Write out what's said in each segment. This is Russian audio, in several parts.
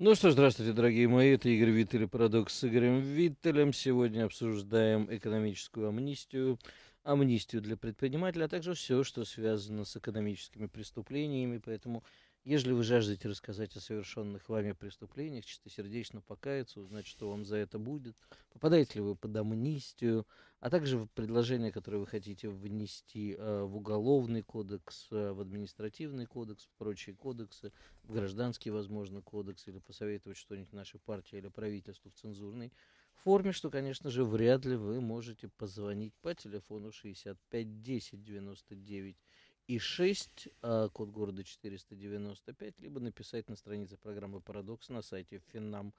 Ну что ж, здравствуйте, дорогие мои, это Игорь Виттель, Парадокс с Игорем Виттелем. Сегодня обсуждаем экономическую амнистию, амнистию для предпринимателя, а также все, что связано с экономическими преступлениями. Поэтому, если вы жаждете рассказать о совершенных вами преступлениях, чистосердечно покаяться, узнать, что вам за это будет, попадаете ли вы под амнистию, а также предложения, которые вы хотите внести в Уголовный кодекс, в Административный кодекс, в прочие кодексы, в Гражданский, возможно, кодекс, или посоветовать что-нибудь нашей партии или правительству в цензурной форме, что, конечно же, вряд ли вы можете позвонить по телефону 65 10 99 и 6, код города 495, либо написать на странице программы «Парадокс» на сайте finam.fm.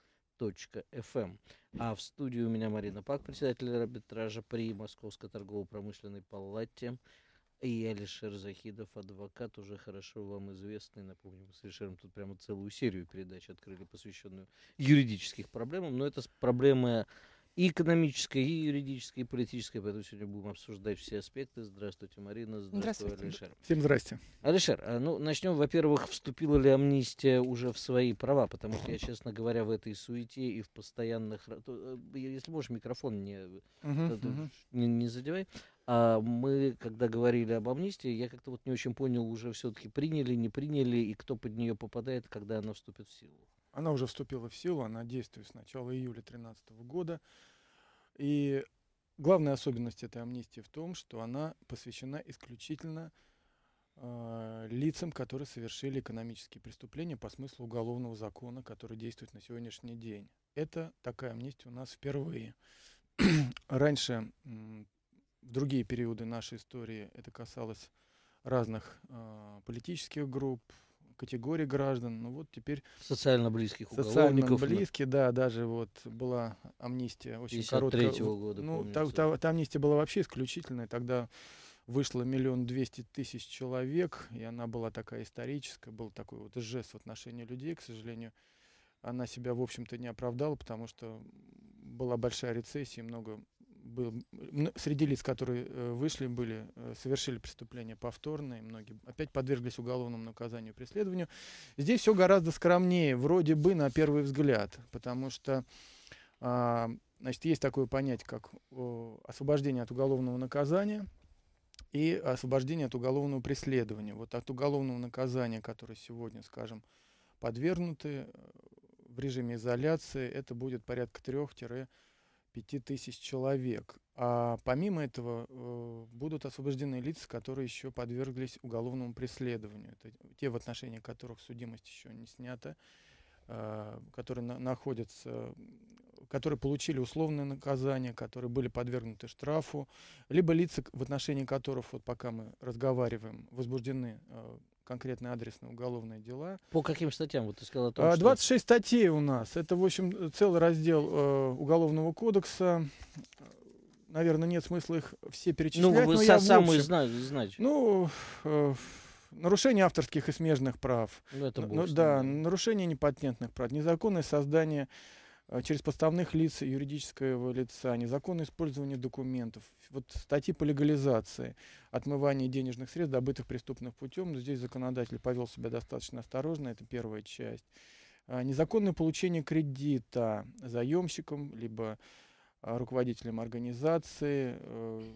А в студии у меня Марина Пак, председатель арбитража при Московской торгово-промышленной палате, и Алишер Захидов, адвокат, уже хорошо вам известный. Напомню, мы с Алишером тут прямо целую серию передач открыли, посвященную юридическим проблемам, но это проблемы и экономической, и юридической, и политической. Поэтому сегодня будем обсуждать все аспекты. Здравствуйте, Марина. Здравствуйте, Алишер. Всем здрасте. Алишер, ну начнем. Во-первых, вступила ли амнистия уже в свои права? Потому что я, честно говоря, в этой суете и в постоянных... Если можешь, микрофон не задевай. А мы, когда говорили об амнистии, я как-то вот не очень понял, уже все-таки приняли, не приняли, и кто под нее попадает, когда она вступит в силу. Она уже вступила в силу, она действует с начала июля 2013 года. И главная особенность этой амнистии в том, что она посвящена исключительно лицам, которые совершили экономические преступления по смыслу уголовного закона, который действует на сегодняшний день. Это такая амнистия у нас впервые. Раньше, в другие периоды нашей истории, это касалось разных политических групп, категории граждан, ну вот теперь... Социально близких уголовников. Социально близкие, да, даже вот была амнистия очень короткая. 1953 года, помню. Ну, та амнистия была вообще исключительная, тогда вышло 1 200 000 человек, и она была такая историческая, был такой вот жест в отношении людей. К сожалению, она себя, в общем-то, не оправдала, потому что была большая рецессия, много... Среди лиц, которые вышли, совершили преступления повторные, многие опять подверглись уголовному наказанию и преследованию. Здесь все гораздо скромнее, вроде бы, на первый взгляд, потому что есть такое понятие, как освобождение от уголовного наказания и освобождение от уголовного преследования. Вот от уголовного наказания, которое сегодня, скажем, подвергнуты в режиме изоляции, это будет порядка 3-5 тысяч человек. А помимо этого будут освобождены лица, которые еще подверглись уголовному преследованию. Это те, в отношении которых судимость еще не снята, которые находятся, которые получили условное наказание, которые были подвергнуты штрафу, либо лица, в отношении которых, вот пока мы разговариваем, возбуждены конкретные адресные уголовные дела. По каким статьям? Вот ты сказал о том, 26 что... статей у нас. Это, в общем, целый раздел Уголовного кодекса. Наверное, нет смысла их все перечислять. Ну, вы самые знаете. Ну, нарушение авторских и смежных прав. Ну, это да, нарушение непатентных прав, незаконное создание через подставных лиц юридического лица, незаконное использование документов, вот статьи по легализации, отмывание денежных средств, добытых преступным путем. Здесь законодатель повел себя достаточно осторожно, это первая часть. Незаконное получение кредита заемщиком, либо руководителем организации,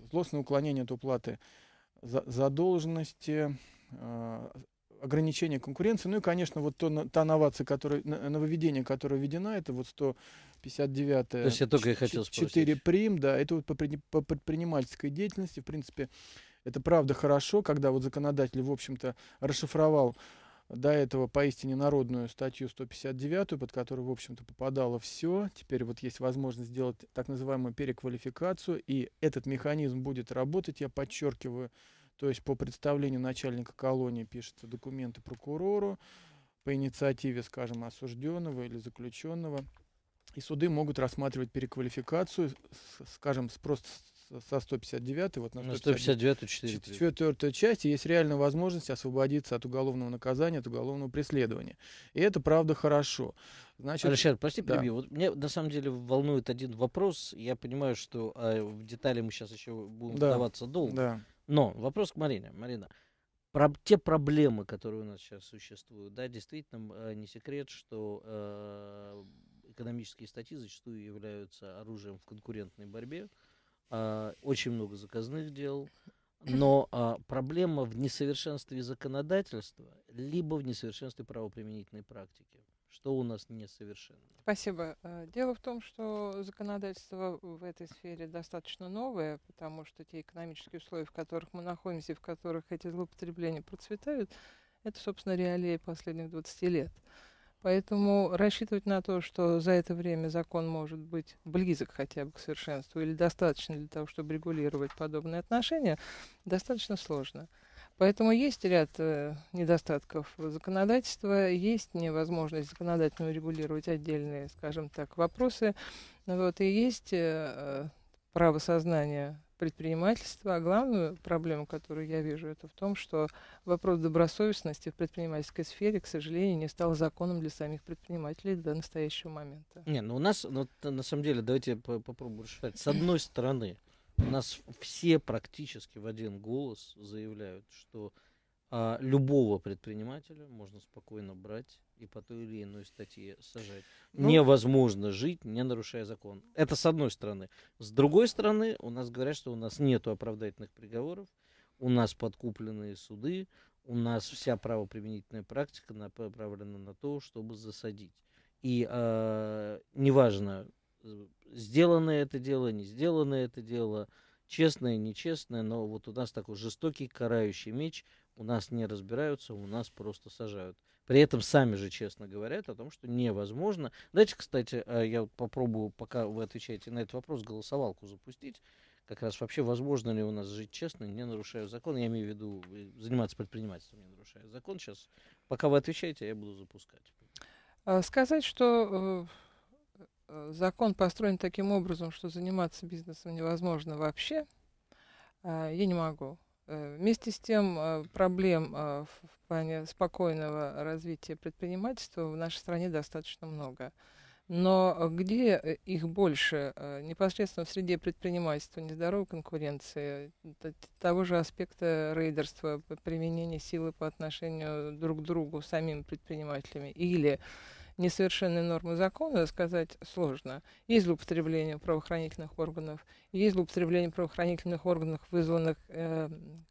злостное уклонение от уплаты задолженности, ограничение конкуренции, ну и, конечно, вот та новация, нововведение, которое введено, это вот 159-4 прим, да, это вот по предпринимательской деятельности, в принципе, это правда хорошо, когда вот законодатель, в общем-то, расшифровал до этого поистине народную статью 159, под которую, в общем-то, попадало все. Теперь вот есть возможность сделать так называемую переквалификацию, и этот механизм будет работать, я подчеркиваю. То есть по представлению начальника колонии пишутся документы прокурору, по инициативе, скажем, осужденного или заключенного. И суды могут рассматривать переквалификацию, скажем, просто со 159-й вот на 159-ю часть. Есть реальная возможность освободиться от уголовного наказания, от уголовного преследования. И это, правда, хорошо. Значит, Алишер, прости, перебью. Да. Вот меня на самом деле волнует один вопрос. Я понимаю, что в детали мы сейчас еще будем вдаваться долго. Да. Но вопрос к Марине. Марина, про те проблемы, которые у нас сейчас существуют, да, действительно не секрет, что экономические статьи зачастую являются оружием в конкурентной борьбе. Очень много заказных дел. Но проблема в несовершенстве законодательства либо в несовершенстве правоприменительной практики. Что у нас несовершенно? Спасибо. Дело в том, что законодательство в этой сфере достаточно новое, потому что те экономические условия, в которых мы находимся, и в которых эти злоупотребления процветают, это, собственно, реалии последних 20 лет. Поэтому рассчитывать на то, что за это время закон может быть близок хотя бы к совершенству или достаточно для того, чтобы регулировать подобные отношения, достаточно сложно. Поэтому есть ряд недостатков законодательства, есть невозможность законодательно регулировать отдельные, скажем так, вопросы. Вот, и есть право сознания предпринимательства. А главную проблему, которую я вижу, это в том, что вопрос добросовестности в предпринимательской сфере, к сожалению, не стал законом для самих предпринимателей до настоящего момента. Не, ну у нас, ну, на самом деле, давайте попробуем решать. С одной стороны, у нас все практически в один голос заявляют, что любого предпринимателя можно спокойно брать и по той или иной статье сажать. Ну, невозможно жить, не нарушая закон. Это с одной стороны. С другой стороны, у нас говорят, что у нас нет оправдательных приговоров, у нас подкупленные суды, у нас вся правоприменительная практика направлена на то, чтобы засадить. И неважно, сделанное это дело, не сделанное это дело, честное, нечестное, но вот у нас такой жестокий карающий меч. У нас не разбираются, у нас просто сажают. При этом сами же честно говорят о том, что невозможно. Давайте, кстати, я попробую, пока вы отвечаете на этот вопрос, голосовалку запустить. Как раз вообще, возможно ли у нас жить честно, не нарушая закон. Я имею в виду заниматься предпринимательством, не нарушая закон. Сейчас, пока вы отвечаете, я буду запускать. Сказать, что закон построен таким образом, что заниматься бизнесом невозможно вообще, я не могу. Вместе с тем, проблем в плане спокойного развития предпринимательства в нашей стране достаточно много. Но где их больше? Непосредственно в среде предпринимательства, нездоровой конкуренции, того же аспекта рейдерства, применения силы по отношению друг к другу самими предпринимателями или несовершенные нормы закона, сказать сложно. Есть злоупотребление правоохранительных органов, есть злоупотребление правоохранительных органов, вызванных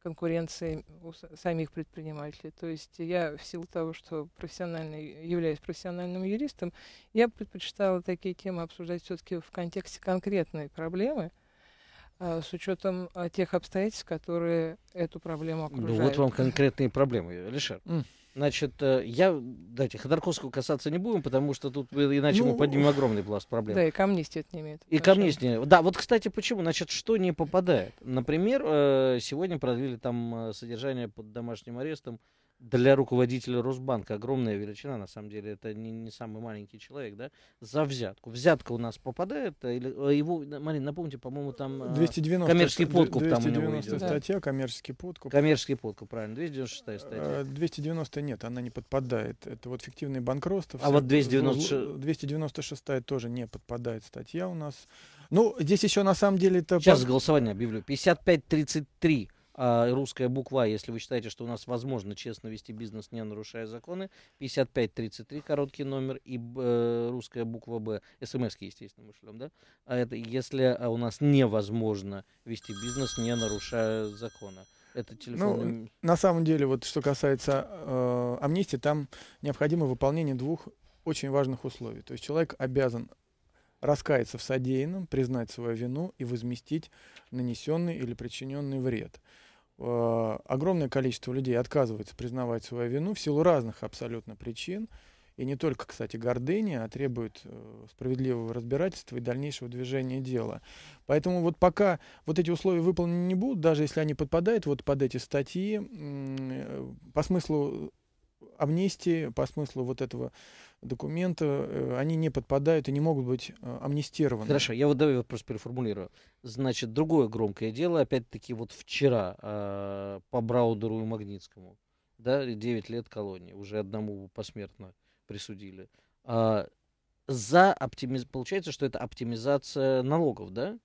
конкуренцией у самих предпринимателей. То есть я, в силу того, что являюсь профессиональным юристом, я предпочитала такие темы обсуждать все-таки в контексте конкретной проблемы, с учетом тех обстоятельств, которые эту проблему окружают. Ну вот вам конкретные проблемы, Алишер. Значит, давайте Ходорковского касаться не будем, потому что тут иначе мы поднимем огромный пласт проблем. Да, и к амнистии это не имеет. И к амнистии. Да, вот, кстати, почему? Значит, что не попадает? Например, сегодня продлили там содержание под домашним арестом для руководителя Росбанка. Огромная величина, на самом деле, это не самый маленький человек, да, за взятку. Взятка у нас попадает, или его, Марина, напомните, по-моему, там 290, коммерческий подкуп. 290 там статья, да. Коммерческий подкуп. Коммерческий подкуп, правильно, 296 статья. 290 нет, она не подпадает, это вот фиктивные банкротства. А вот 296 тоже не подпадает статья у нас. Ну, здесь еще на самом деле это... Сейчас голосование объявлю, 55-33. Русская буква, если вы считаете, что у нас возможно честно вести бизнес, не нарушая законы, 55-33, короткий номер, и русская буква «Б», смс-ки, естественно, мы шлем, да? А это если у нас невозможно вести бизнес, не нарушая закона. Это телефон... Ну, на самом деле, вот что касается амнистии, там необходимо выполнение двух очень важных условий. То есть человек обязан раскаяться в содеянном, признать свою вину и возместить нанесенный или причиненный вред. Огромное количество людей отказывается признавать свою вину в силу разных абсолютно причин. И не только, кстати, гордыня, а требует справедливого разбирательства и дальнейшего движения дела. Поэтому вот пока вот эти условия выполнены не будут, даже если они подпадают вот под эти статьи, по смыслу амнистии, по смыслу вот этого документа, они не подпадают и не могут быть амнистированы. Хорошо, я вот давай вопрос переформулирую. Значит, другое громкое дело, опять-таки, вот вчера по Браудеру и Магнитскому, да, 9 лет колонии, уже одному посмертно присудили. Получается, что это оптимизация налогов, да?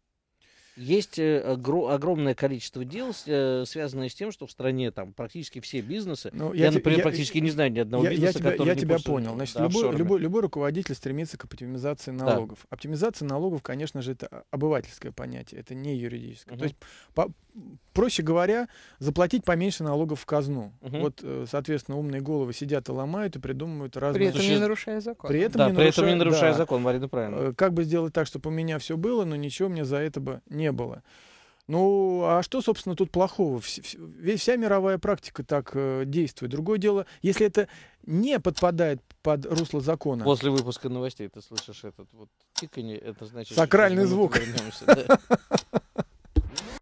Есть огромное количество дел, связанных с тем, что в стране там практически все бизнесы. Ну, я, например, практически не знаю ни одного бизнеса, который не пустует. Я тебя понял. Значит, да, любой руководитель стремится к оптимизации налогов. Да. Оптимизация налогов, конечно же, это обывательское понятие, это не юридическое. То есть, проще говоря, заплатить поменьше налогов в казну. Вот, соответственно, умные головы сидят и ломают, и придумывают разные... При этом не нарушая закон. При этом не нарушая закон, Марина, правильно. Как бы сделать так, чтобы у меня все было, но ничего мне за это бы не было. Ну, а что, собственно, тут плохого? Вся мировая практика так действует. Другое дело, если это не подпадает под русло закона. После выпуска новостей ты слышишь этот вот тиканье, это значит... Сакральный звук.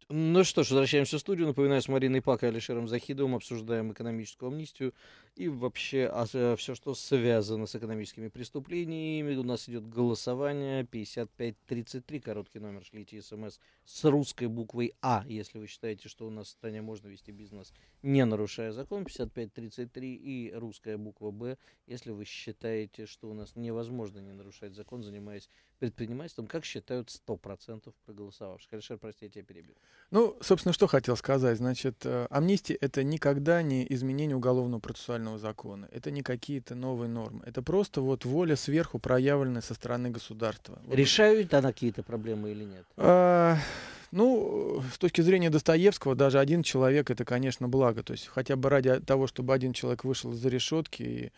Ну что ж, возвращаемся в студию. Напоминаю, с Мариной Пак и Алишером Захидовым обсуждаем экономическую амнистию и вообще все, что связано с экономическими преступлениями. У нас идет голосование 5533, короткий номер, шлите смс с русской буквой А, если вы считаете, что у нас в стране можно вести бизнес, не нарушая закон, 5533, и русская буква Б, если вы считаете, что у нас невозможно не нарушать закон, занимаясь предпринимательством, как считают 100% проголосовавших. Алишер, прости, я тебя перебил. Ну, собственно, что хотел сказать. Значит, амнистия — это никогда не изменение уголовного процессуального закона. Это не какие-то новые нормы. Это просто вот воля сверху, проявленная со стороны государства. Решает она какие-то проблемы или нет? Ну, с точки зрения Достоевского, даже один человек — это, конечно, благо. То есть хотя бы ради того, чтобы один человек вышел из-за решетки, и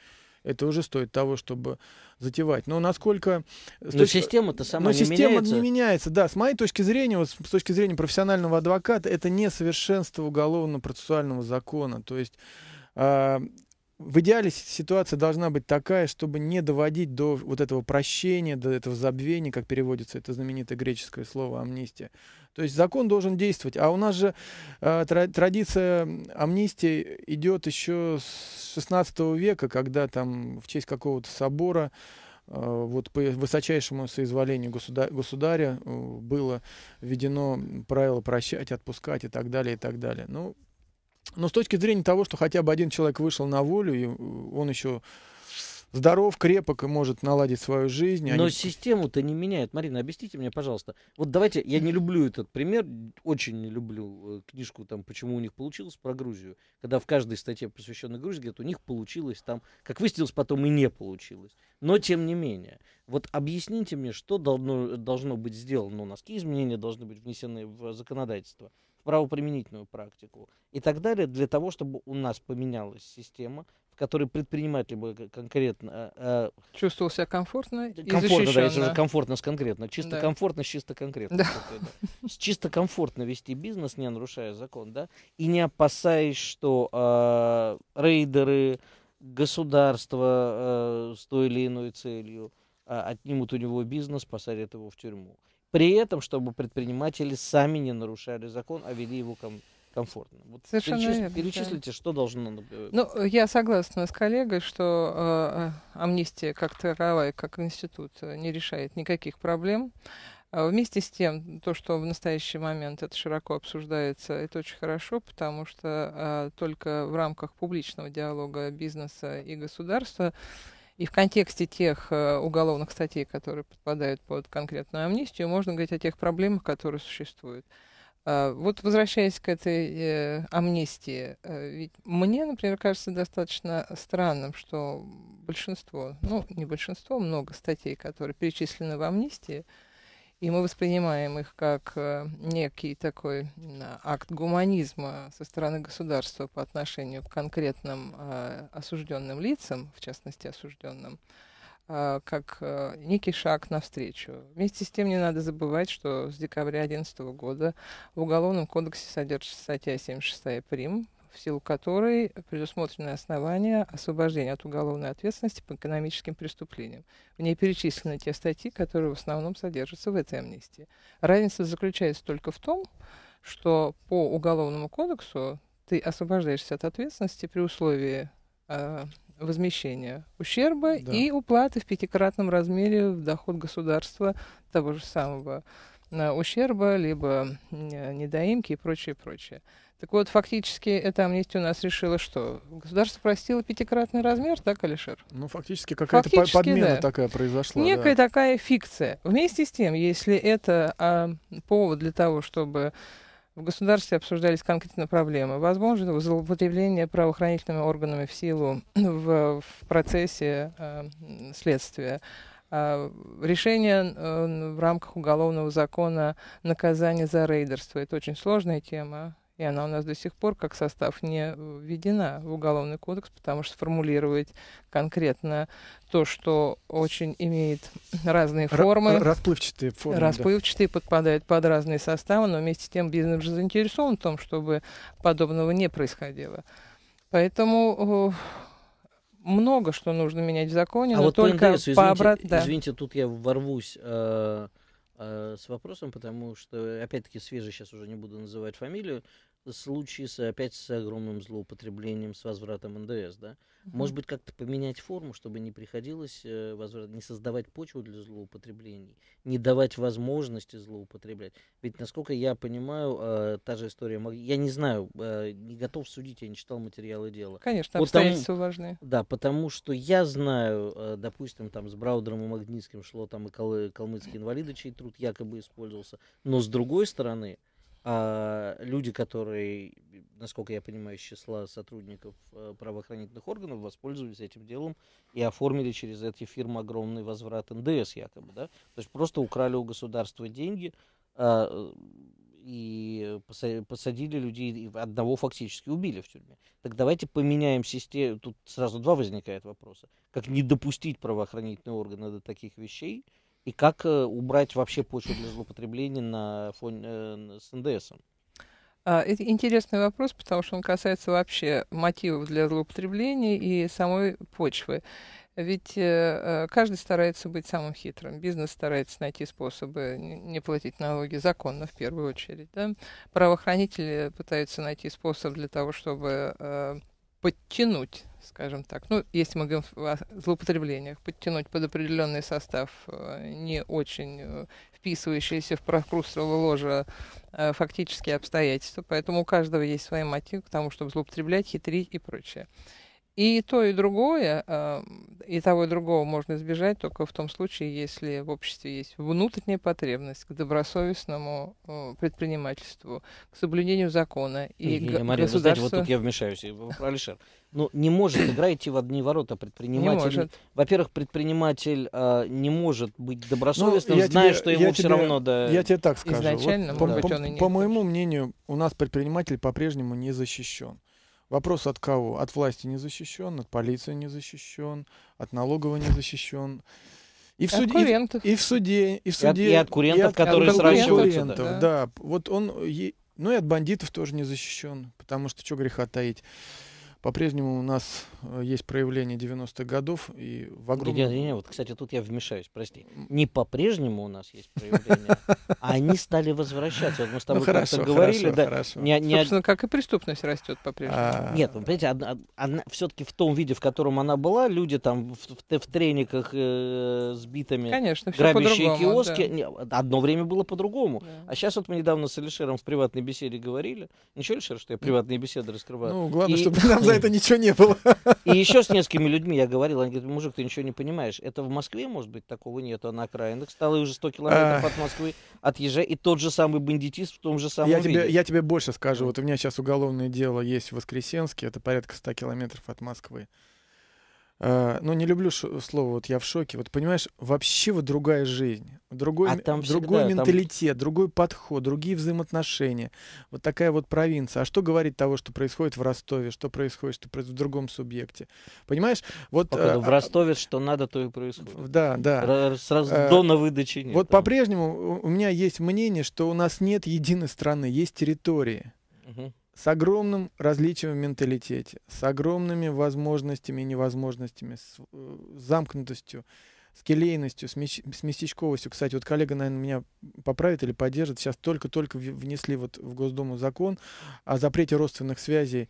это уже стоит того, чтобы затевать. Но насколько... Но система-то сама не меняется. Но система не меняется, да. С моей точки зрения, вот с точки зрения профессионального адвоката, это несовершенство уголовно-процессуального закона. То есть в идеале ситуация должна быть такая, чтобы не доводить до вот этого прощения, до этого забвения, как переводится это знаменитое греческое слово «амнистия». То есть закон должен действовать. А у нас же традиция амнистии идет еще с 16 века, когда там в честь какого-то собора вот по высочайшему соизволению государя было введено правило прощать, отпускать и так далее, и так далее. Ну, но с точки зрения того, что хотя бы один человек вышел на волю, и он еще... здоров, крепок и может наладить свою жизнь. Но систему-то не меняет. Марина, объясните мне, пожалуйста. Вот давайте, я не люблю этот пример, очень не люблю книжку там «Почему у них получилось» про Грузию, когда в каждой статье, посвященной Грузии, говорят, у них получилось там, как выяснилось, потом и не получилось. Но тем не менее. Вот объясните мне, что должно быть сделано у нас, какие изменения должны быть внесены в законодательство, в правоприменительную практику и так далее, для того, чтобы у нас поменялась система, который предприниматель бы конкретно... чувствовал себя комфортно и защищенно. Да, если же комфортно с конкретно. Чисто да. Комфортно с чисто конкретно. Да. Чисто комфортно вести бизнес, не нарушая закон, да? И не опасаясь, что рейдеры, государство с той или иной целью отнимут у него бизнес, посадят его в тюрьму. При этом, чтобы предприниматели сами не нарушали закон, а вели его комфортно. Вот перечислите, что должно... Ну, я согласна с коллегой, что амнистия как таковая, как институт, не решает никаких проблем. Вместе с тем, то, что в настоящий момент это широко обсуждается, это очень хорошо, потому что только в рамках публичного диалога бизнеса и государства и в контексте тех уголовных статей, которые подпадают под конкретную амнистию, можно говорить о тех проблемах, которые существуют. Вот возвращаясь к этой амнистии, ведь мне, например, кажется достаточно странным, что большинство, ну не большинство, много статей, которые перечислены в амнистии, и мы воспринимаем их как некий такой акт гуманизма со стороны государства по отношению к конкретным осужденным лицам, в частности осужденным, как некий шаг навстречу. Вместе с тем не надо забывать, что с декабря 2011 года в Уголовном кодексе содержится статья 76 прим., в силу которой предусмотрены основания освобождения от уголовной ответственности по экономическим преступлениям. В ней перечислены те статьи, которые в основном содержатся в этой амнистии. Разница заключается только в том, что по Уголовному кодексу ты освобождаешься от ответственности при условии возмещения ущерба, да, и уплаты в 5-кратном размере в доход государства того же самого ущерба, либо недоимки и прочее, прочее. Так вот, фактически, эта амнистия у нас решила что? Государство простило пятикратный размер, так, Алишер? Ну, фактически, какая-то подмена такая произошла. Некая такая фикция. Вместе с тем, если это повод для того, чтобы в государстве обсуждались конкретно проблемы, возможно, злоупотребление правоохранительными органами в силу в процессе следствия, решение в рамках уголовного закона наказания за рейдерство. Это очень сложная тема. И она у нас до сих пор как состав не введена в Уголовный кодекс, потому что формулировать конкретно то, что очень имеет разные формы. Расплывчатые формы. Расплывчатые, да. Подпадают под разные составы, но вместе с тем бизнес же заинтересован в том, чтобы подобного не происходило. Поэтому много что нужно менять в законе, но вот только по обратному. Извините, тут я ворвусь с вопросом, потому что, опять-таки, свежий, сейчас уже не буду называть фамилию, случаи опять с огромным злоупотреблением, с возвратом НДС, да? Может быть, как-то поменять форму, чтобы не приходилось не создавать почву для злоупотреблений, не давать возможности злоупотреблять. Ведь, насколько я понимаю, та же история, я не знаю, не готов судить, я не читал материалы дела. Конечно, обстоятельства важны. Да, потому что я знаю, допустим, там с Браудером и Магнитским шло, там и калмыцкие инвалиды, чей труд якобы использовался, но с другой стороны, люди, которые, насколько я понимаю, из числа сотрудников правоохранительных органов, воспользовались этим делом и оформили через эти фирмы огромный возврат НДС якобы, да? То есть просто украли у государства деньги и посадили людей, и одного фактически убили в тюрьме. Так давайте поменяем систему. Тут сразу два возникают вопроса. Как не допустить правоохранительные органы до таких вещей? И как убрать вообще почву для злоупотребления на фоне, с НДСом? Это интересный вопрос, потому что он касается вообще мотивов для злоупотребления и самой почвы. Ведь каждый старается быть самым хитрым. Бизнес старается найти способы не платить налоги законно, в первую очередь. Да? Правоохранители пытаются найти способ для того, чтобы подтянуть, скажем так, ну, если мы говорим о злоупотреблениях, подтянуть под определенный состав, не очень вписывающиеся в прокрустово ложе фактические обстоятельства, поэтому у каждого есть свой мотив к тому, чтобы злоупотреблять, хитрить и прочее. И то, и другое, и того, и другого можно избежать только в том случае, если в обществе есть внутренняя потребность к добросовестному предпринимательству, к соблюдению закона и Марина, государству. Вы знаете, вот тут я вмешаюсь, Алишер. Ну, не может игра идти в одни ворота предприниматель. Во-первых, предприниматель не может быть добросовестным, ну, зная, что ему все равно... Да, я тебе так скажу. Изначально, вот, может быть, он и не по моему мнению, у нас предприниматель по-прежнему не защищен. Вопрос от кого? От власти не защищен, от полиции не защищен, от налоговой не защищен. И в суде, и от курентов, которые сращиваются. Да. Да, вот он, ну и от бандитов тоже не защищен, потому что что греха таить. По-прежнему у нас есть проявление 90-х годов и в огромном... Нет, вот, кстати, тут я вмешаюсь, прости. Не по-прежнему у нас есть проявление, а они стали возвращаться. Вот мы с тобой как-то говорили, да. Собственно, как и преступность растет по-прежнему. Нет, вы понимаете, все-таки в том виде, в котором она была, люди там в трениках с битами, грабящие киоски. Одно время было по-другому. А сейчас вот мы недавно с Алишером в приватной беседе говорили. Ничего, Алишер, что я приватные беседы раскрываю? Ну, главное, чтобы нам за это ничего не было. И еще с несколькими людьми я говорил, они говорят, мужик, ты ничего не понимаешь. Это в Москве, может быть, такого нету, а на окраинах стало уже 100 километров от Москвы, отъезжай, и тот же самый бандитист в том же самом виде. Я тебе больше скажу, вот у меня сейчас уголовное дело есть в Воскресенске, это порядка 100 километров от Москвы. Но не люблю слово, вот я в шоке. Вот понимаешь, вообще вот другая жизнь, другой менталитет, другой подход, другие взаимоотношения. Вот такая вот провинция. А что говорить того, что происходит в Ростове, что происходит в другом субъекте? Понимаешь? Вот, в Ростове что надо, то и происходит. Да, да. Сразу на выдаче нет. Вот по-прежнему у меня есть мнение, что у нас нет единой страны, есть территории. Угу. С огромным различием в менталитете, с огромными возможностями и невозможностями, с замкнутостью, с келейностью, с местечковостью. Кстати, вот коллега, наверное, меня поправит или поддержит. Сейчас только-только внесли вот в Госдуму закон о запрете родственных связей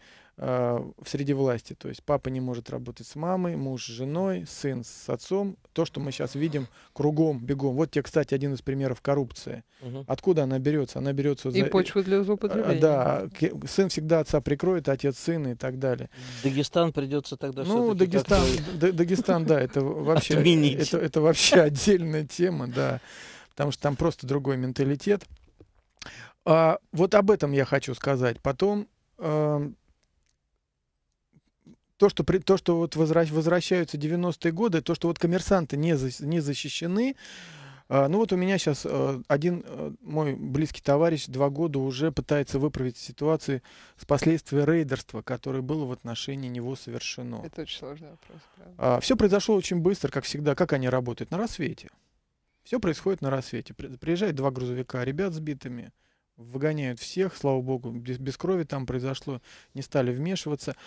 среди власти. То есть папа не может работать с мамой, муж с женой, сын с отцом. То, что мы сейчас видим кругом, бегом. Вот тебе, кстати, один из примеров коррупции. Угу. Откуда она берется? Она берется... И почву для злоупотребления. Да. Сын всегда отца прикроет, отец сына и так далее. Дагестан придется тогда... Ну, Дагестан, да, это вообще отдельная тема, да. Потому что там просто другой менталитет. Вот об этом я хочу сказать. Потом... То, что вот возвращаются 90-е годы, то, что вот коммерсанты не защищены. Ну вот у меня сейчас один мой близкий товарищ 2 года уже пытается выправить ситуацию с последствия рейдерства, которое было в отношении него совершено. Это очень сложный вопрос, правда. Все произошло очень быстро, как всегда. Как они работают? На рассвете. Все происходит на рассвете. Приезжают 2 грузовика, ребят сбитыми. Выгоняют всех, слава богу, без крови там произошло, не стали вмешиваться.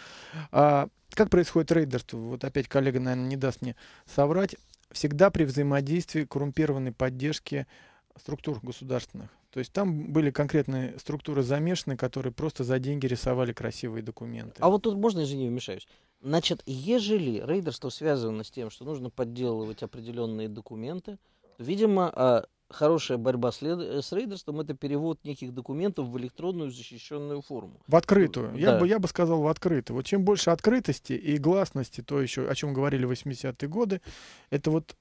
Как происходит рейдерство? Вот опять коллега, наверное, не даст мне соврать. Всегда при взаимодействии коррумпированной поддержки структур государственных. То есть там были конкретные структуры замешаны, которые просто за деньги рисовали красивые документы. А вот тут можно, извини, вмешаюсь? Значит, ежели рейдерство связано с тем, что нужно подделывать определенные документы, то, видимо, хорошая борьба с рейдерством — это перевод неких документов в электронную защищенную форму. В открытую. Да. Я бы сказал, в открытую. Вот чем больше открытости и гласности, то еще, о чем говорили в 80-е годы, это вот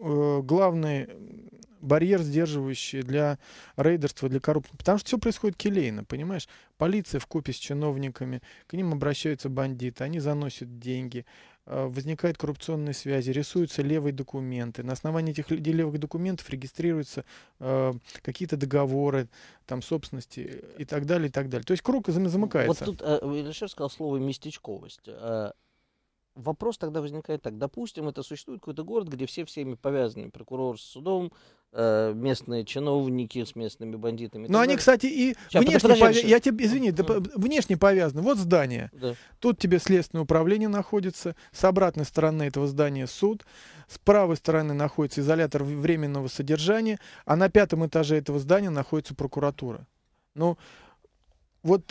главный барьер, сдерживающий для рейдерства, для коррупции. Потому что все происходит келейно, понимаешь? Полиция вкупе с чиновниками, к ним обращаются бандиты, они заносят деньги, возникают коррупционные связи, рисуются левые документы. На основании этих левых документов регистрируются какие-то договоры там, собственности и так далее, и так далее. То есть круг замыкается. Вот тут Алишер сказал слово «местечковость». Вопрос тогда возникает так. Допустим, это существует какой-то город, где все всеми повязаны. Прокурор с судом, местные чиновники с местными бандитами. Но они, кстати, и внешне повязаны. Вот здание. Да. Тут тебе следственное управление находится. С обратной стороны этого здания суд. С правой стороны находится изолятор временного содержания. А на 5-м этаже этого здания находится прокуратура. Ну... Вот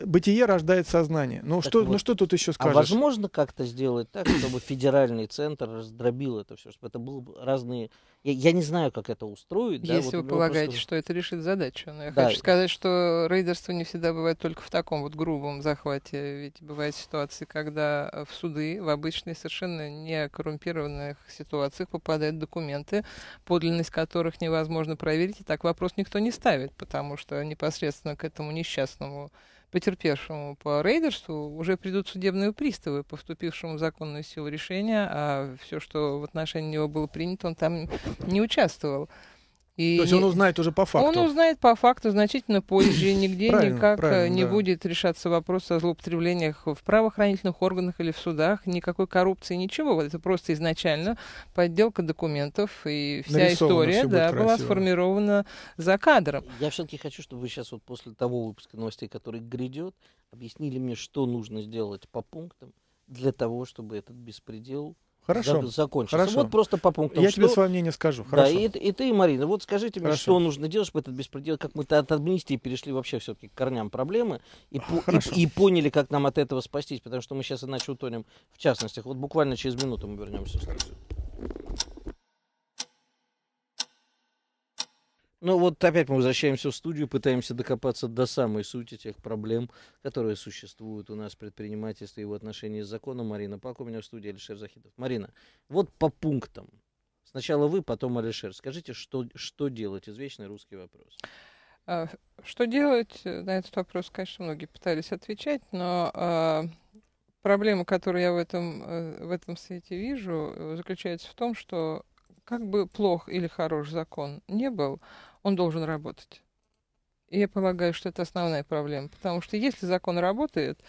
бытие рождает сознание. Ну, что, вот, ну что тут еще скажешь? А возможно как-то сделать так, чтобы федеральный центр раздробил это все? Чтобы это было разные... Я не знаю, как это устроить. Если да, вот вы полагаете, просто... что это решит задачу. Но я хочу сказать, что рейдерство не всегда бывает только в таком вот грубом захвате. Ведь бывают ситуации, когда в суды, в обычные совершенно не коррумпированных ситуациях попадают документы, подлинность которых невозможно проверить. И так вопрос никто не ставит, потому что непосредственно к этому несчастному потерпевшему по рейдерству уже придут судебные приставы по вступившему в законную силу решения, а все, что в отношении него было принято, он там не участвовал. И то есть он узнает уже по факту? Он узнает по факту значительно позже, нигде никак не будет решаться вопрос о злоупотреблениях в правоохранительных органах или в судах, никакой коррупции, ничего. Это просто изначально подделка документов, и вся история была сформирована за кадром. Я все-таки хочу, чтобы вы сейчас вот после того выпуска новостей, который грядет, объяснили мне, что нужно сделать по пунктам для того, чтобы этот беспредел... Хорошо. Хорошо. Вот просто по пунктам. Я тебе свое мнение скажу. Хорошо. Да, и ты, Марина, вот скажите мне, что нужно делать, чтобы этот беспредел, как мы от амнистии перешли вообще все-таки к корням проблемы и поняли, как нам от этого спастись, потому что мы сейчас иначе утонем в частностях. Вот буквально через минуту мы вернемся в студию. Ну вот опять мы возвращаемся в студию, пытаемся докопаться до самой сути тех проблем, которые существуют у нас в предпринимательстве и в отношении с законом. Марина Пак у меня в студии, Алишер Захидов. Марина, вот по пунктам. Сначала вы, потом Алишер. Скажите, что делать? Извечный русский вопрос. Что делать? На этот вопрос, конечно, многие пытались отвечать, но... Проблема, которую я в этом свете вижу, заключается в том, что как бы плох или хорош закон не был, он должен работать. И я полагаю, что это основная проблема. Потому что если закон работает,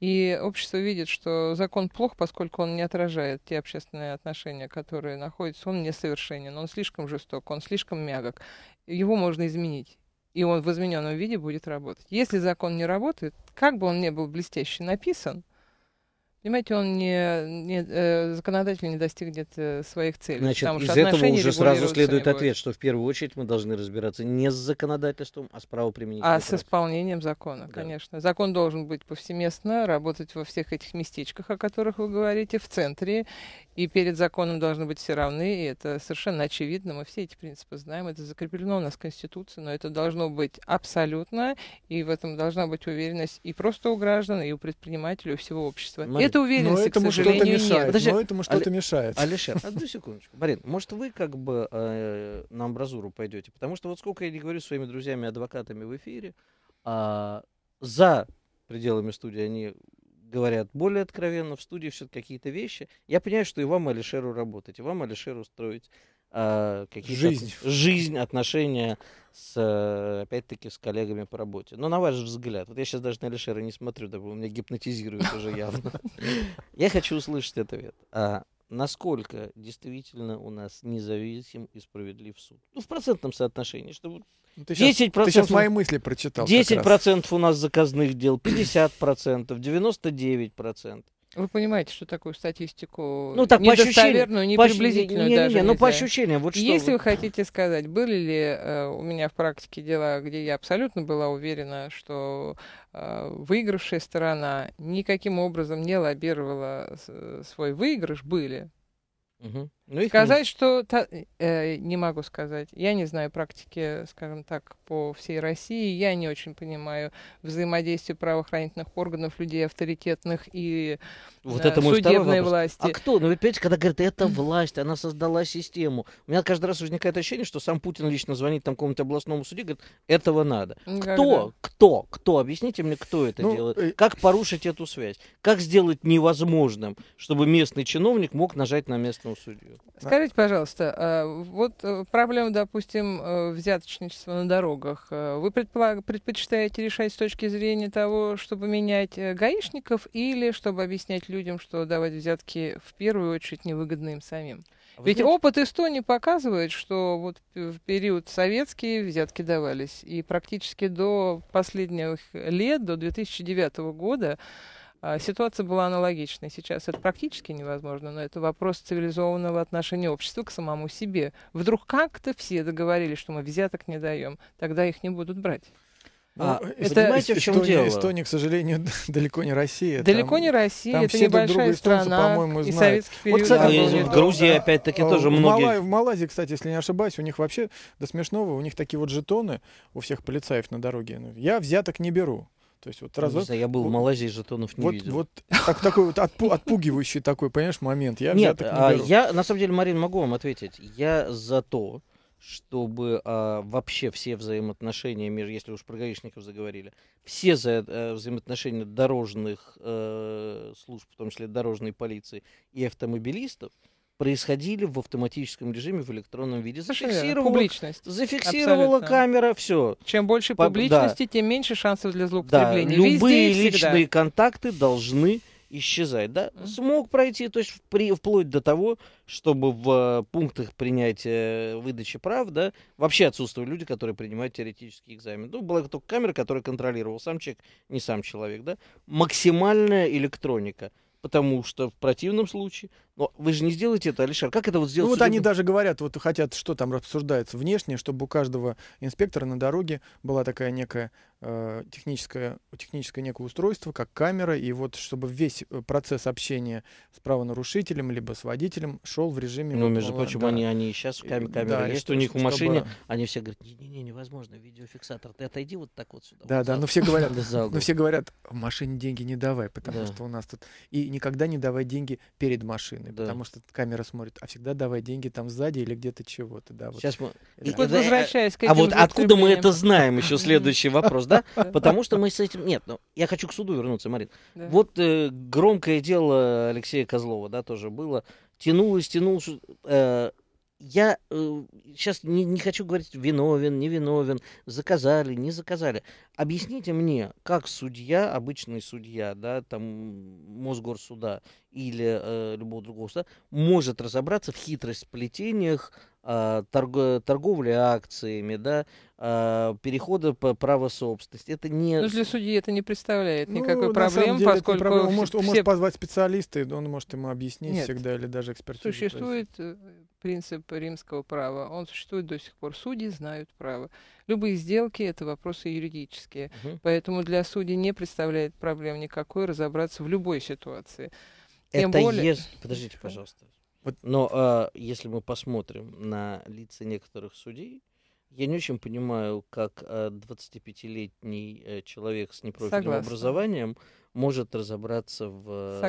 и общество видит, что закон плох, поскольку он не отражает те общественные отношения, которые находятся, он несовершенен, он слишком жесток, он слишком мягок. Его можно изменить. И он в измененном виде будет работать. Если закон не работает, как бы он ни был блестяще написан, Понимаете, он законодатель не достигнет своих целей. Значит, из этого уже сразу следует ответ, что в первую очередь мы должны разбираться не с законодательством, а с правоприменением. А с исполнением закона, да, конечно. Закон должен быть повсеместно, работать во всех этих местечках, о которых вы говорите, в центре. И перед законом должны быть все равны, и это совершенно очевидно. Мы все эти принципы знаем, это закреплено у нас в Конституции, но это должно быть абсолютно, и в этом должна быть уверенность и просто у граждан, и у предпринимателей, и у всего общества. Это уверенность, к сожалению, нет. Подожди, но этому что-то мешает. Алишер, одну секундочку. Марин, может, вы как бы на амбразуру пойдете? Потому что вот сколько я не говорю своими друзьями-адвокатами в эфире, за пределами студии они говорят более откровенно, в студии все-таки какие-то вещи. Я понимаю, что и вам, Алишеру, работать, и вам, Алишеру, строить жизнь, отношения с, опять-таки, с коллегами по работе. Но на ваш взгляд, вот я сейчас даже на Алишера не смотрю, да, вы меня гипнотизирует уже явно. Я хочу услышать ответ. Насколько действительно у нас независим и справедлив суд? Ну, в процентном соотношении, чтобы... Ты сейчас мои мысли прочитал. 10% у нас заказных дел, 50%, 99%. Вы понимаете, что такую статистику недостоверную, не приблизительную даже. Ну, по ощущениям. Вот если вы хотите сказать, были ли у меня в практике дела, где я абсолютно была уверена, что выигравшая сторона никаким образом не лоббировала свой выигрыш, были. Угу. Ну, сказать, что... не могу сказать. Я не знаю практики, скажем так, по всей России. Я не очень понимаю взаимодействие правоохранительных органов, людей авторитетных и вот это судебной власти. А кто? Ну, вы понимаете, когда говорят, это власть, она создала систему. У меня каждый раз возникает ощущение, что сам Путин лично звонит там какому-нибудь областному суде, говорит, этого надо. Никогда. Кто? Объясните мне, кто это делает? Как порушить эту связь? Как сделать невозможным, чтобы местный чиновник мог нажать на местного судью? Скажите, пожалуйста, вот проблема, допустим, взяточничества на дорогах. Вы предпочитаете решать с точки зрения того, чтобы менять гаишников, или чтобы объяснять людям, что давать взятки в первую очередь невыгодно им самим? Ведь опыт Эстонии показывает, что вот в период советский взятки давались. И практически до последних лет, до 2009 года, ситуация была аналогичной. Сейчас это практически невозможно, но это вопрос цивилизованного отношения общества к самому себе. Вдруг как-то все договорились, что мы взяток не даем, тогда их не будут брать. Понимаете, в чем дело? Эстония, к сожалению, далеко не Россия. Далеко не Россия, это небольшая страна, и советский период. В Грузии, опять-таки, тоже многие. В Малайзии, кстати, если не ошибаюсь, у них вообще до смешного, у них такие вот жетоны у всех полицаев на дороге. Я взяток не беру. То есть, вот разок... Я был в Малайзии, жетонов не видел. Вот такой вот отпугивающий такой, понимаешь, момент. Я взяток не беру. Я, на самом деле, Марин, могу вам ответить. Я за то, чтобы вообще все взаимоотношения, между, если уж про гаишников заговорили, все взаимоотношения дорожных служб, в том числе дорожной полиции и автомобилистов, происходили в автоматическом режиме, в электронном виде. Зафиксировала камера, все. Чем больше публичности, тем меньше шансов для злоупотребления. Да, любые личные контакты должны исчезать. Да? Смог пройти, то есть вплоть до того, чтобы в пунктах принятия выдачи прав, да, вообще отсутствовали люди, которые принимают теоретический экзамен. Ну, была только камера, которая контролировала сам человек, не сам человек. Да? Максимальная электроника. Потому что в противном случае... Но вы же не сделаете это, Алишер. Как это вот сделать? Ну, вот они даже говорят, вот хотят, что там обсуждается внешне, чтобы у каждого инспектора на дороге была такая некая техническое некое устройство, как камера, и вот чтобы весь процесс общения с правонарушителем либо с водителем шел в режиме... Ну, между прочим, они сейчас камеры есть, что, у них в машине, они все говорят, не-не-не, невозможно, видеофиксатор, ты отойди вот так вот сюда. Да-да, вот, но все говорят, в машине деньги не давай, потому что у нас тут... И никогда не давай деньги перед машиной. Потому что камера смотрит, а всегда давай деньги там сзади или где-то чего-то. Да, вот. Сейчас мы... возвращаясь к этим вот откуда мы это знаем, еще следующий вопрос, да? Потому что мы с этим... Нет, ну, я хочу к суду вернуться, Марин. Вот громкое дело Алексея Козлова, да, тоже было. Тянулось, Я сейчас не хочу говорить, виновен, невиновен, заказали, не заказали. Объясните мне, как судья, обычный судья, да, там, Мосгорсуда или любого другого суда, может разобраться в хитросплетениях торговли акциями, да, перехода по праву собственности. Это не... Ну, для судьи это не представляет никакой проблемы, поскольку... Он может, он может позвать специалиста, и он может ему объяснить всегда, или даже экспертизу. Существует принцип римского права. Он существует до сих пор. Судьи знают право. Любые сделки — это вопросы юридические. Поэтому для судей не представляет проблем никакой разобраться в любой ситуации. Тем более... Подождите, пожалуйста. Но если мы посмотрим на лица некоторых судей, я не очень понимаю, как 25-летний человек с непрофильным образованием может разобраться в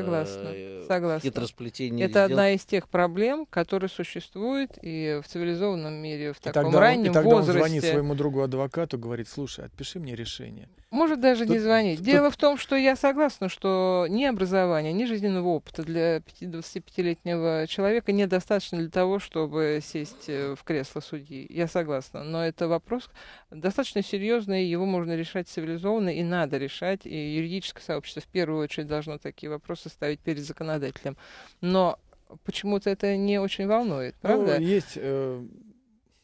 хитросплетении. Это одна из тех проблем, которые существуют и в цивилизованном мире, в таком раннем возрасте. Он звонит своему другу адвокату, говорит: слушай, отпиши мне решение. Может даже не звонить. Дело в том, что я согласна, что ни образования, ни жизненного опыта для 25-летнего человека недостаточно для того, чтобы сесть в кресло судьи. Я согласна. Но это вопрос достаточно серьезный, его можно решать цивилизованно, и надо решать, и юридическое сообщество в первую очередь должно такие вопросы ставить перед законодателем. Но почему-то это не очень волнует, правда? Ну, есть...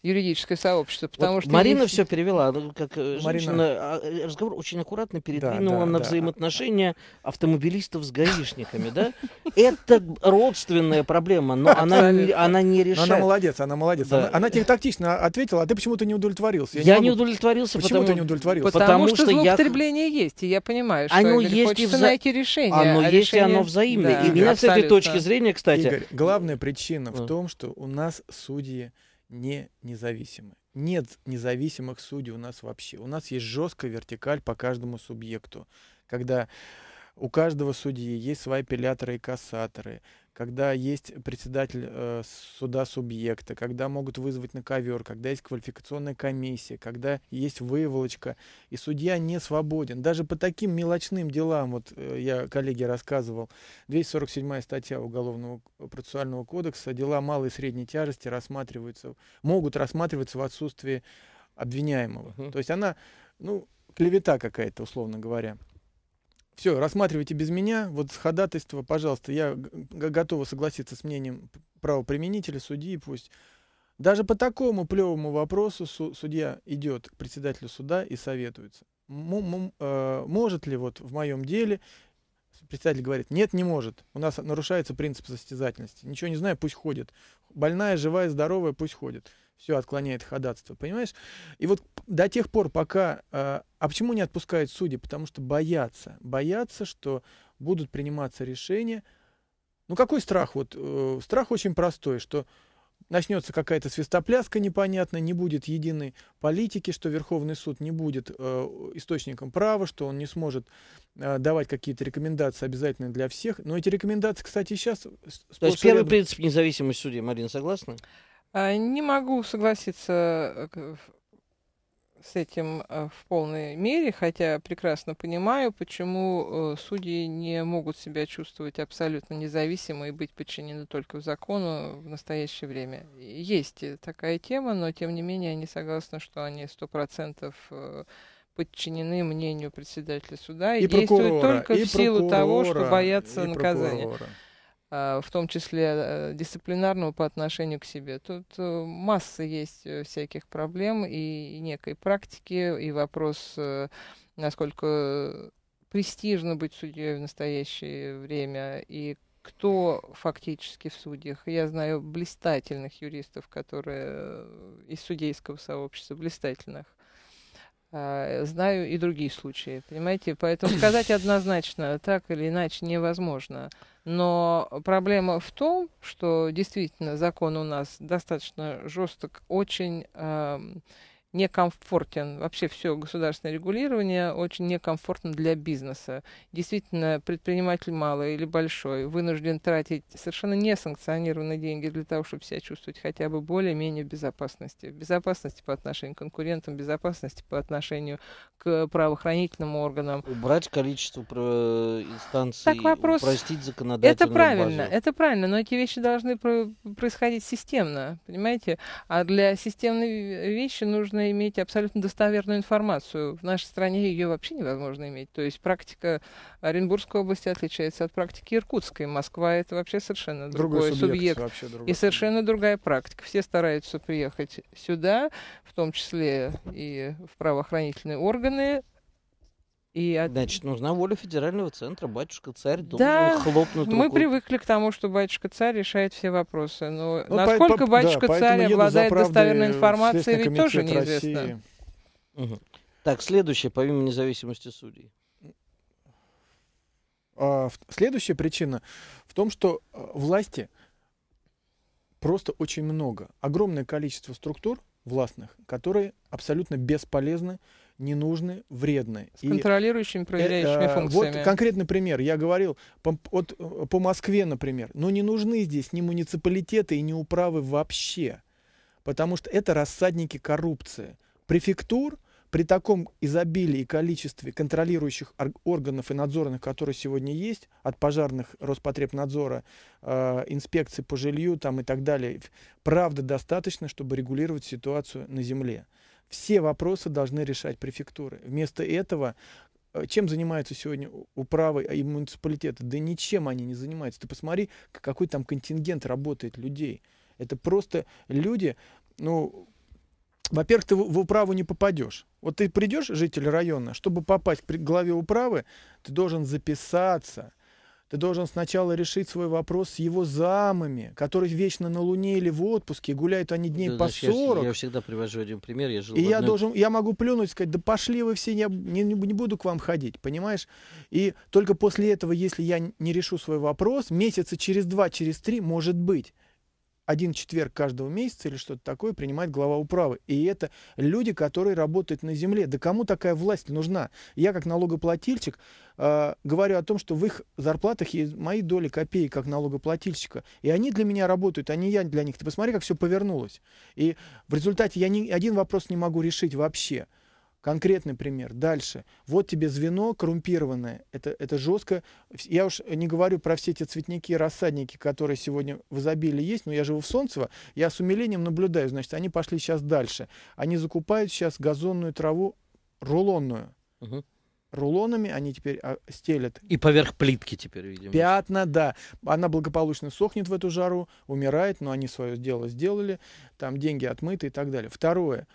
юридическое сообщество, потому что... Марина есть... все перевела, как женщина, разговор очень аккуратно передвинула на взаимоотношения автомобилистов с гаишниками, да? Это родственная проблема, но она не решает. Она молодец, она молодец. Она тебе тактично ответила, а ты почему-то не удовлетворился. Я не удовлетворился, потому что злоупотребление есть, и я понимаю, что хочется найти решение. Оно есть, и оно взаимное. И меня с этой точки зрения, кстати... Главная причина в том, что у нас судьи не независимы. Нет независимых судей у нас вообще. У нас есть жесткая вертикаль по каждому субъекту, когда у каждого судьи есть свои апелляторы и кассаторы, когда есть председатель суда субъекта, когда могут вызвать на ковер, когда есть квалификационная комиссия, когда есть выволочка, и судья не свободен. Даже по таким мелочным делам, вот я коллеге рассказывал, 247-я статья Уголовного процессуального кодекса, дела малой и средней тяжести могут рассматриваться в отсутствии обвиняемого. То есть она, ну, клевета какая-то, условно говоря. Все, рассматривайте без меня, вот ходатайство, пожалуйста, я готова согласиться с мнением правоприменителя, судьи, пусть. Даже по такому плевому вопросу судья идет к председателю суда и советуется. Может ли вот в моем деле, председатель говорит: нет, не может, у нас нарушается принцип состязательности, ничего не знаю, пусть ходит, больная, живая, здоровая, пусть ходит. Все, отклоняет ходатайство, понимаешь? И вот до тех пор, пока... А почему не отпускают судей? Потому что боятся. Боятся, что будут приниматься решения. Ну какой страх? Вот, страх очень простой, что начнется какая-то свистопляска непонятная, не будет единой политики, что Верховный суд не будет источником права, что он не сможет давать какие-то рекомендации обязательные для всех. Но эти рекомендации, кстати, и сейчас... То есть первый принцип независимости судей, Марина, согласна? Не могу согласиться с этим в полной мере, хотя прекрасно понимаю, почему судьи не могут себя чувствовать абсолютно независимо и быть подчинены только закону в настоящее время. Есть такая тема, но тем не менее я не согласна, что они 100% подчинены мнению председателя суда и действуют только в силу того, что боятся наказания. В том числе дисциплинарного по отношению к себе. Тут масса есть всяких проблем и некой практики, и вопрос, насколько престижно быть судьей в настоящее время, и кто фактически в судьях. Я знаю блистательных юристов, которые из судейского сообщества, блистательных. Знаю и другие случаи, понимаете? Поэтому сказать однозначно так или иначе невозможно. Но проблема в том, что действительно закон у нас достаточно жесток, очень некомфортен. Вообще все государственное регулирование очень некомфортно для бизнеса. Действительно, предприниматель малый или большой вынужден тратить совершенно несанкционированные деньги для того, чтобы себя чувствовать хотя бы более-менее в безопасности. В безопасности по отношению к конкурентам, в безопасности по отношению к правоохранительным органам. Убрать количество инстанций, упростить законодательную базу. Это правильно, но эти вещи должны происходить системно, понимаете? А для системной вещи нужно иметь абсолютно достоверную информацию. В нашей стране ее вообще невозможно иметь. То есть практика Оренбургской области отличается от практики Иркутской. Москва — это вообще совершенно другой субъект. И совершенно другая практика. Все стараются приехать сюда, в том числе и в правоохранительные органы. Значит, нужна воля федерального центра. Батюшка-царь должен хлопнуть рукой. Мы привыкли к тому, что батюшка-царь решает все вопросы. Но насколько батюшка-царь обладает достоверной информацией, ведь тоже неизвестно. Угу. Так, следующее, помимо независимости судей. Следующая причина в том, что власти просто очень много. Огромное количество структур властных, которые абсолютно бесполезны, ненужны, вредны. С контролирующими, проверяющими функциями. Вот конкретный пример. Я говорил по Москве, например. Но не нужны здесь ни муниципалитеты и ни управы вообще. Потому что это рассадники коррупции. Префектур при таком изобилии и количестве контролирующих органов и надзорных, которые сегодня есть, от пожарных, Роспотребнадзора, инспекций по жилью там, и так далее, правда достаточно, чтобы регулировать ситуацию на земле. Все вопросы должны решать префектуры. Вместо этого, чем занимаются сегодня управы и муниципалитеты? Да ничем они не занимаются. Ты посмотри, какой там контингент работает людей. Это просто люди, ну, во-первых, ты в управу не попадешь. Вот ты придешь, житель района, чтобы попасть к главе управы, ты должен записаться. Ты должен сначала решить свой вопрос с его замами, которые вечно на Луне или в отпуске, гуляют они дней по 40. Я всегда привожу один пример. Я жил я могу плюнуть и сказать: да пошли вы все, я не буду к вам ходить, понимаешь? И только после этого, если я не решу свой вопрос, месяца через два, через три, может быть, один четверг каждого месяца или что-то такое принимает глава управы. И это люди, которые работают на земле. Да кому такая власть нужна? Я, как налогоплательщик, говорю о том, что в их зарплатах есть мои доли копеек как налогоплательщика. И они для меня работают, а не я для них. Ты посмотри, как все повернулось. И в результате я ни один вопрос не могу решить вообще. Конкретный пример. Дальше. Вот тебе звено коррумпированное. Это жестко. Я уж не говорю про все эти цветники и рассадники, которые сегодня в изобилии есть, но я живу в Солнцево, я с умилением наблюдаю, значит, они пошли сейчас дальше. Они закупают сейчас газонную траву рулонную. Угу. Рулонами они теперь стелят. И поверх плитки теперь, видимо. Пятна, да. Она благополучно сохнет в эту жару, умирает, но они свое дело сделали, там деньги отмыты и так далее. Второе.